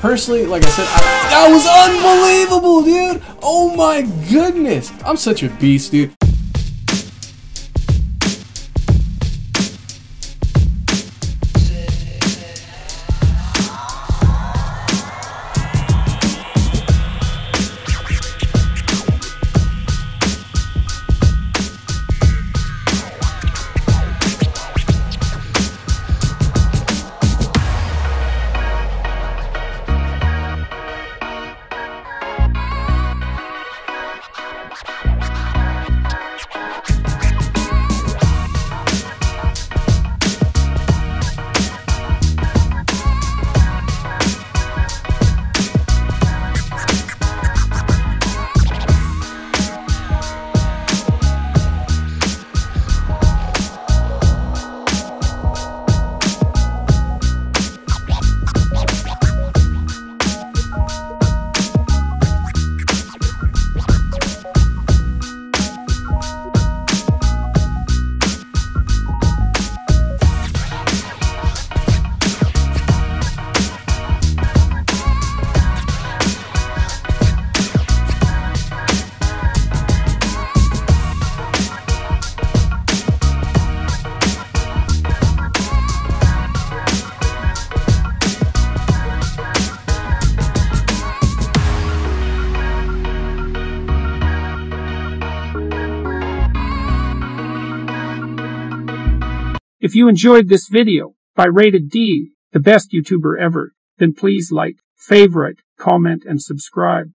Personally, like I said, that was unbelievable, dude. Oh my goodness. I'm such a beast, dude. If you enjoyed this video by Rated D, the best YouTuber ever, then please like, favorite, comment, and subscribe.